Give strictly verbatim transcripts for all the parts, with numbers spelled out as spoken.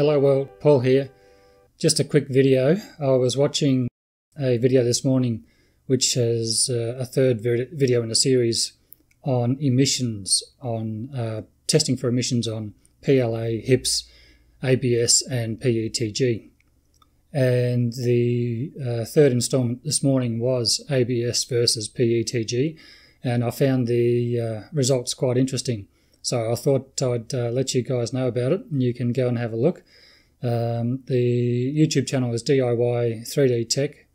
Hello world, Paul here. Just a quick video. I was watching a video this morning which is uh, a third video in a series on emissions, on uh, testing for emissions on P L A, HIPS, A B S and P E T G. And the uh, third installment this morning was A B S versus P E T G, and I found the uh, results quite interesting. So I thought I'd uh, let you guys know about it, and you can go and have a look. Um, the YouTube channel is D I Y three D Tech,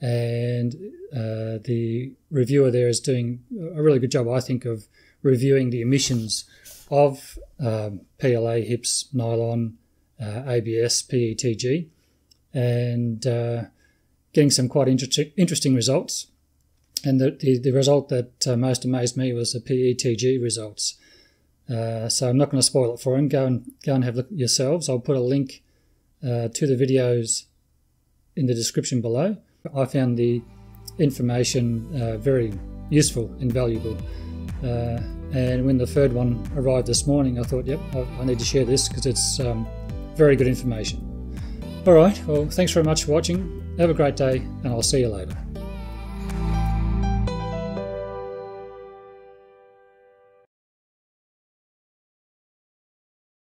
and uh, the reviewer there is doing a really good job, I think, of reviewing the emissions of um, P L A, HIPS, Nylon, uh, A B S, P E T G, and uh, getting some quite inter interesting results. And the, the, the result that uh, most amazed me was the P E T G results. Uh, so I'm not going to spoil it for him. Go and go and have a look yourselves. I'll put a link uh, to the videos in the description below. I found the information uh, very useful and valuable. Uh, and when the third one arrived this morning, I thought, yep, I, I need to share this because it's um, very good information. All right. Well, thanks very much for watching. Have a great day, and I'll see you later.